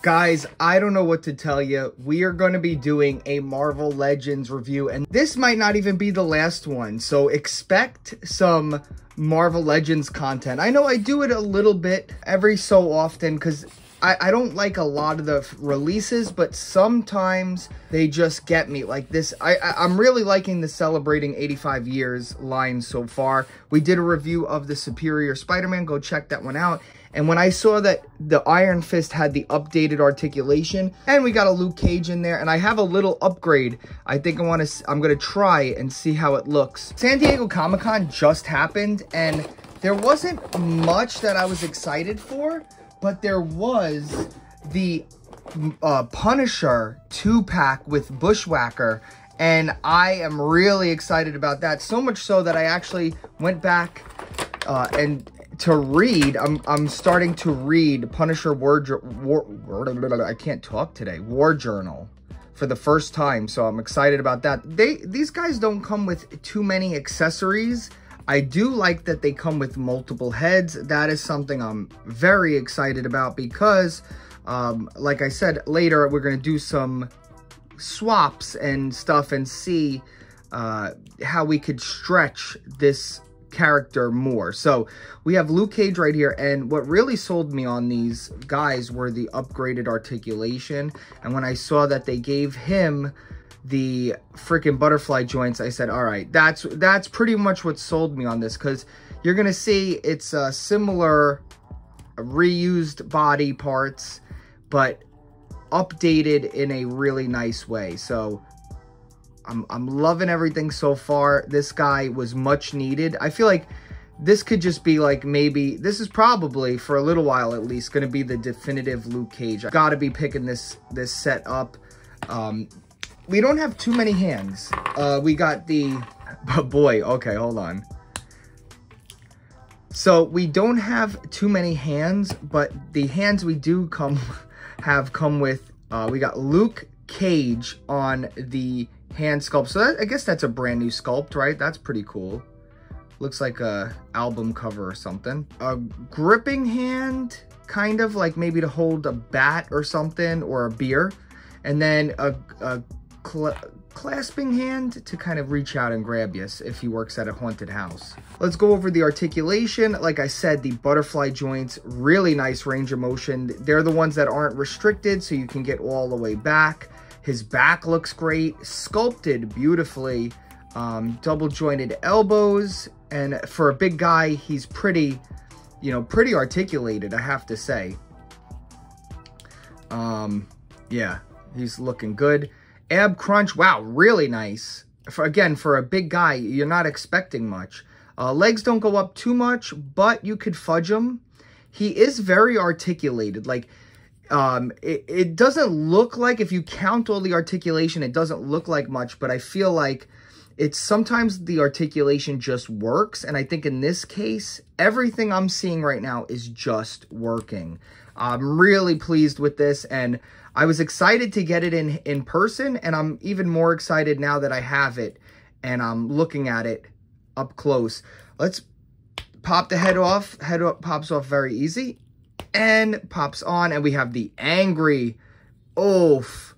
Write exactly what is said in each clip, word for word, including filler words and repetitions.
Guys, I don't know what to tell you. We are going to be doing a Marvel Legends review, and this might not even be the last one. So expect some Marvel Legends content. I know I do it a little bit every so often because I, I don't like a lot of the releases, but sometimes they just get me like this. I, I, I'm really liking the Celebrating eighty-five Years line so far. We did a review of the Superior Spider-Man. Go check that one out. And when I saw that the Iron Fist had the updated articulation, and we got a Luke Cage in there, and I have a little upgrade. I think I want to, I'm going to try and see how it looks. San Diego Comic-Con just happened, and there wasn't much that I was excited for, but there was the uh, Punisher two-pack with Bushwhacker, and I am really excited about that. So much so that I actually went back uh, and... to read, I'm, I'm starting to read Punisher War, War, War, I can't talk today, War Journal for the first time, so I'm excited about that. They, these guys don't come with too many accessories. I do like that they come with multiple heads. That is something I'm very excited about because, um, like I said, later we're going to do some swaps and stuff and see uh, how we could stretch this character more. So we have Luke Cage right here, and what really sold me on these guys were the upgraded articulation, and when I saw that they gave him the freaking butterfly joints, I said, all right, that's that's pretty much what sold me on this, because you're gonna see it's a uh, similar reused body parts but updated in a really nice way. So I'm, I'm loving everything so far. This guy was much needed. I feel like this could just be like, maybe this is probably for a little while at least going to be the definitive Luke Cage. I gotta be picking this this set up. Um, we don't have too many hands. Uh, we got the oh boy. Okay, hold on. So we don't have too many hands, but the hands we do come have come with. Uh, we got Luke Cage on the hand sculpt, so that, I guess that's a brand new sculpt, right? That's pretty cool. Looks like a album cover or something. A gripping hand, kind of like maybe to hold a bat or something, or a beer, and then a, a cl clasping hand to kind of reach out and grab you if he works at a haunted house. Let's go over the articulation. Like I said, the butterfly joints, really nice range of motion. They're the ones that aren't restricted, so you can get all the way back. His back looks great, sculpted beautifully, um, double jointed elbows, and for a big guy, he's pretty, you know, pretty articulated, I have to say. Um, yeah, he's looking good. Ab crunch, wow, really nice. For, again, for a big guy, you're not expecting much. Uh, legs don't go up too much, but you could fudge him. He is very articulated, like... Um, it, it doesn't look like, if you count all the articulation, it doesn't look like much, but I feel like it's sometimes the articulation just works. And I think in this case, everything I'm seeing right now is just working. I'm really pleased with this, and I was excited to get it in, in person, and I'm even more excited now that I have it and I'm looking at it up close. Let's pop the head off. Head up, pops off very easy. And pops on, and we have the angry oof.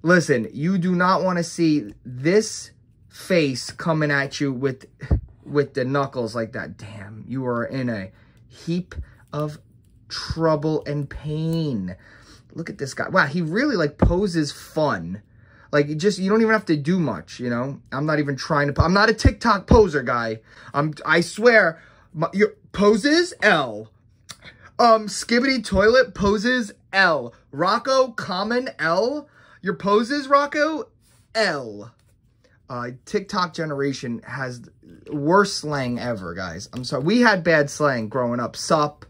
Listen, you do not want to see this face coming at you with with the knuckles like that. Damn, you are in a heap of trouble and pain. Look at this guy. Wow, he really like poses fun. Like, just, you don't even have to do much, you know? I'm not even trying to, I'm not a TikTok poser guy. I'm, I swear, my, your poses L. Um, Skibbity Toilet poses L. Rocco, common L. Your poses, Rocco, L. Uh, TikTok generation has worst slang ever, guys. I'm sorry. We had bad slang growing up. Sup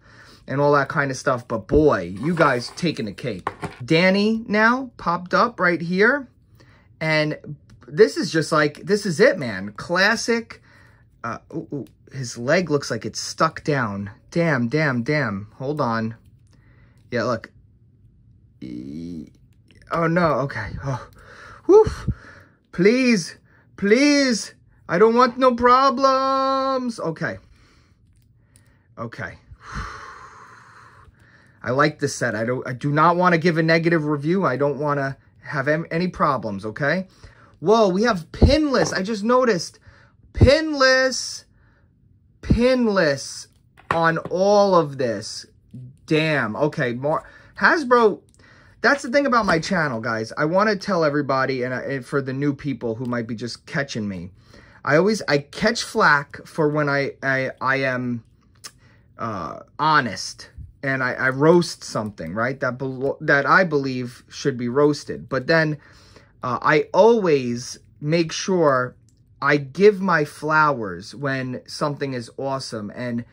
and all that kind of stuff. But boy, you guys taking the cake. Danny now popped up right here. And this is just like, this is it, man. Classic. Uh, ooh, ooh. His leg looks like it's stuck down. Damn, damn, damn. Hold on. Yeah, look. E oh, no. Okay. Oh. Woof. Please. Please. I don't want no problems. Okay. Okay. I I like this set. I, don't, I do not want to give a negative review. I don't want to have any problems, okay? Whoa, we have pinless. I just noticed. Pinless. Pinless on all of this. Damn. Okay, Mar Hasbro... That's the thing about my channel, guys. I want to tell everybody, and, I, and for the new people who might be just catching me, I always, I catch flack for when I, I, I am uh, honest and I, I roast something, right? That, that I believe should be roasted. But then uh, I always make sure I give my flowers when something is awesome. And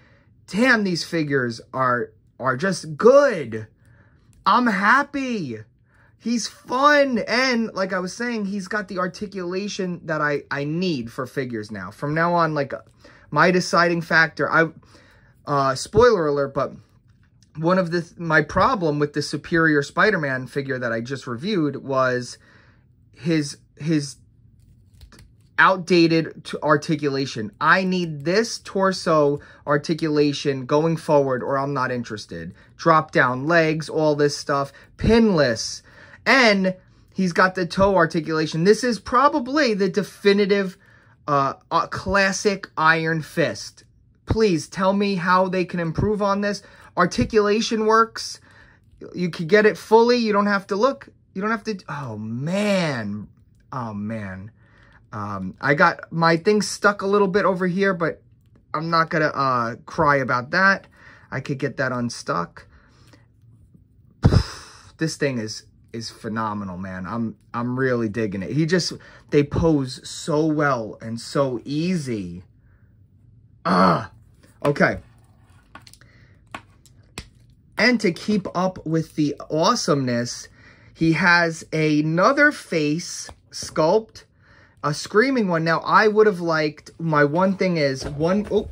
damn, these figures are, are just good. I'm happy. He's fun. And like I was saying, he's got the articulation that I, I need for figures now. From now on, like my deciding factor, I, uh, spoiler alert, but one of the, my problem with the Superior Spider-Man figure that I just reviewed was his, his outdated articulation. I need this torso articulation going forward or I'm not interested. Drop down legs, all this stuff, pinless. And he's got the toe articulation. This is probably the definitive uh, uh, classic Iron Fist. Please tell me how they can improve on this. Articulation works. You can get it fully. You don't have to look. You don't have to. Oh, man. Oh, man. Um, I got my thing stuck a little bit over here, but I'm not going to uh, cry about that. I could get that unstuck. This thing is is phenomenal, man. I'm I'm really digging it. He just, they pose so well and so easy. Ah, okay. And to keep up with the awesomeness, he has another face sculpt. A screaming one. Now, I would have liked, my one thing is, one, oh.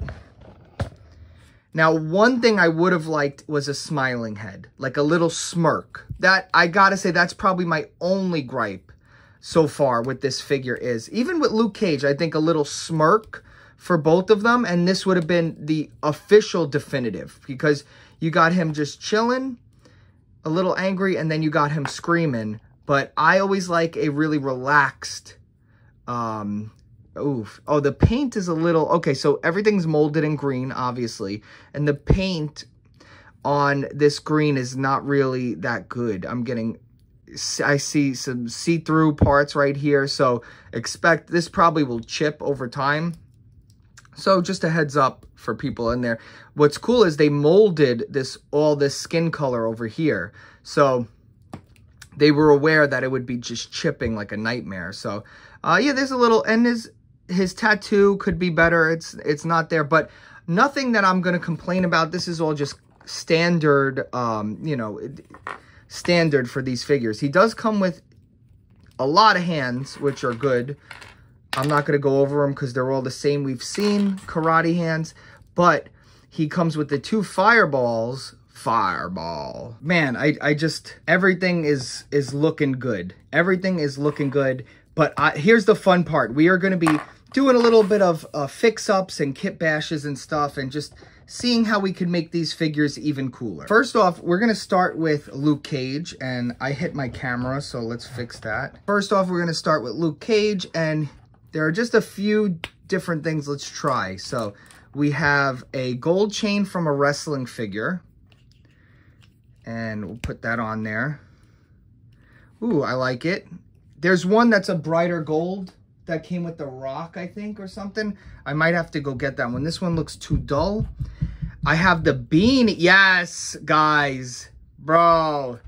Now, one thing I would have liked was a smiling head, like a little smirk. That, I gotta say, that's probably my only gripe so far with this figure is, even with Luke Cage, I think a little smirk for both of them, and this would have been the official definitive, because you got him just chilling, a little angry, and then you got him screaming, but I always like a really relaxed Um, oof. Oh, the paint is a little, okay, so everything's molded in green, obviously, and the paint on this green is not really that good. I'm getting, I see some see-through parts right here, so expect, this probably will chip over time. So just a heads up for people in there. What's cool is they molded this, all this skin color over here, so they were aware that it would be just chipping like a nightmare. So, uh, yeah, there's a little, and his, his tattoo could be better. It's, it's not there, but nothing that I'm going to complain about. This is all just standard, um, you know, standard for these figures. He does come with a lot of hands, which are good. I'm not going to go over them because they're all the same. We've seen karate hands, but he comes with the two fireballs. Fireball. Man, I, I just, everything is, is looking good. Everything is looking good. But I, here's the fun part. We are going to be doing a little bit of uh, fix-ups and kit bashes and stuff and just seeing how we can make these figures even cooler. First off, we're going to start with Luke Cage. And I hit my camera, so let's fix that. First off, we're going to start with Luke Cage. And there are just a few different things let's try. So we have a gold chain from a wrestling figure. And we'll put that on there. Ooh, I like it. There's one that's a brighter gold that came with the Rock, I think, or something. I might have to go get that one. This one looks too dull. I have the beanie. Yes, guys. Bro.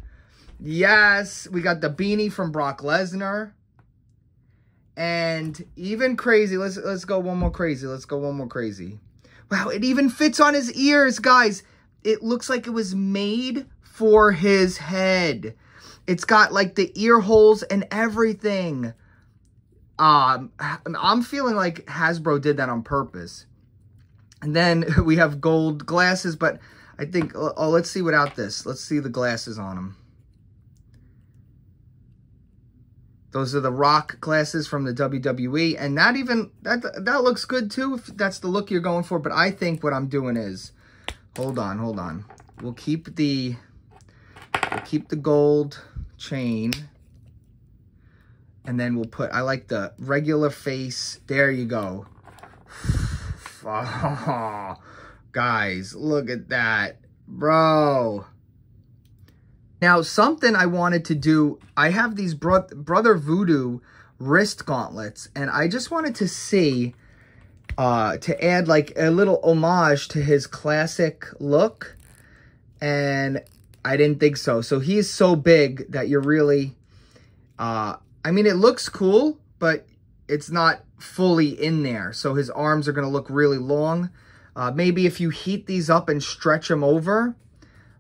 Yes. We got the beanie from Brock Lesnar. And even crazy. Let's, let's go one more crazy. Let's go one more crazy. Wow, it even fits on his ears, guys. It looks like it was made for his head. It's got like the ear holes and everything. Um, I'm feeling like Hasbro did that on purpose. And then we have gold glasses, but I think, oh, let's see without this. Let's see the glasses on him. Those are the Rock glasses from the W W E. And not even, that, that looks good too, if that's the look you're going for. But I think what I'm doing is, hold on, hold on. We'll keep the We'll keep the gold chain. And then we'll put, I like the regular face. There you go. Oh, guys, look at that, bro. Now, something I wanted to do, I have these bro Brother Voodoo wrist gauntlets, and I just wanted to see, uh, to add like a little homage to his classic look, and I didn't think so. So he is so big that you're really, uh, I mean, it looks cool, but it's not fully in there. So his arms are going to look really long. Uh, maybe if you heat these up and stretch them over.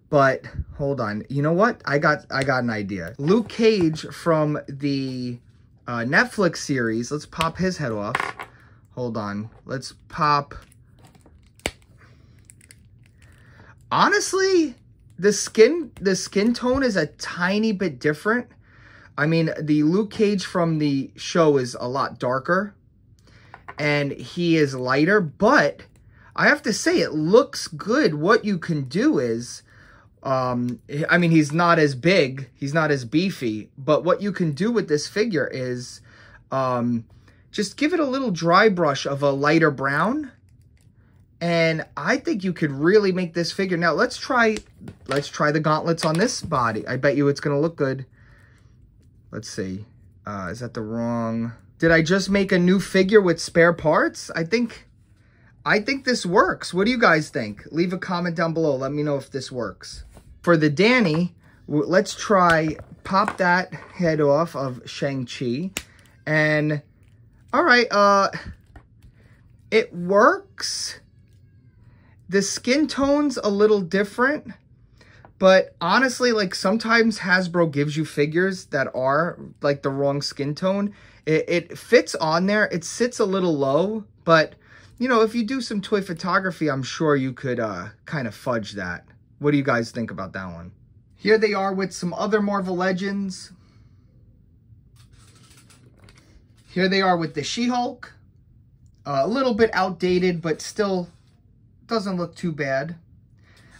But hold on. You know what? I got I got an idea. Luke Cage from the uh, Netflix series. Let's pop his head off. Hold on. Let's pop. Honestly, the skin, the skin tone is a tiny bit different. I mean, the Luke Cage from the show is a lot darker, and he is lighter, but I have to say it looks good. What you can do is, um, I mean, he's not as big, he's not as beefy, but what you can do with this figure is um, just give it a little dry brush of a lighter brown, and I think you could really make this figure. Now, let's try, let's try the gauntlets on this body. I bet you it's going to look good. Let's see, uh, is that the wrong, did I just make a new figure with spare parts? I think, I think this works. What do you guys think? Leave a comment down below. Let me know if this works. For the Danny, let's try, pop that head off of Shang-Chi. And, all right, uh, it works. The skin tone's a little different. But honestly, like sometimes Hasbro gives you figures that are like the wrong skin tone. It, it fits on there. It sits a little low. But, you know, if you do some toy photography, I'm sure you could uh, kind of fudge that. What do you guys think about that one? Here they are with some other Marvel Legends. Here they are with the She-Hulk. Uh, a little bit outdated, but still doesn't look too bad.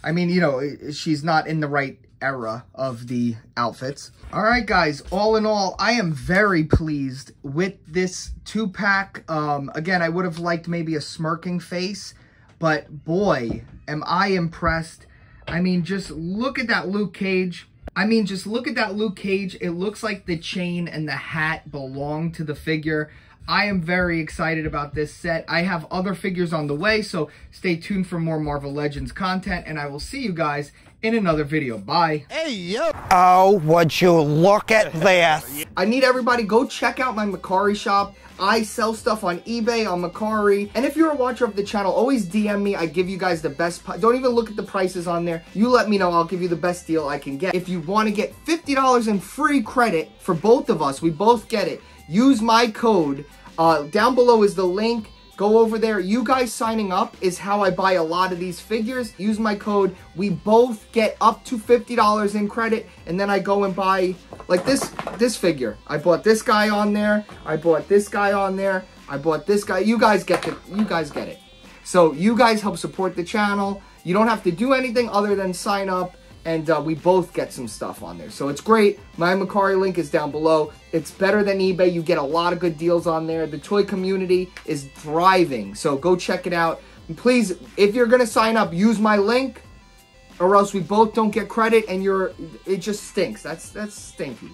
I mean, you know, she's not in the right era of the outfits. All right, guys, all in all, I am very pleased with this two-pack. Um, again, I would have liked maybe a smirking face, but boy, am I impressed. I mean, just look at that Luke Cage. I mean, just look at that Luke Cage. It looks like the chain and the hat belong to the figure. I am very excited about this set. I have other figures on the way, so stay tuned for more Marvel Legends content, and I will see you guys in another video. Bye. Hey, yo. Oh, would you look at this. I need everybody go check out my Mercari shop. I sell stuff on eBay, on Mercari. And if you're a watcher of the channel, always D M me. I give you guys the best. Don't even look at the prices on there. You let me know. I'll give you the best deal I can get. If you want to get fifty dollars in free credit for both of us, we both get it. Use my code. Uh, down below is the link. Go over there. You guys signing up is how I buy a lot of these figures. Use my code. We both get up to fifty dollars in credit. And then I go and buy, like this, this figure. I bought this guy on there. I bought this guy on there. I bought this guy. You guys get the, you guys get it. So you guys help support the channel. You don't have to do anything other than sign up. And uh, we both get some stuff on there. So it's great. My Mercari link is down below. It's better than eBay. You get a lot of good deals on there. The toy community is thriving. So go check it out. And please, if you're going to sign up, use my link. Or else we both don't get credit and you're, it just stinks. That's, that's stinky.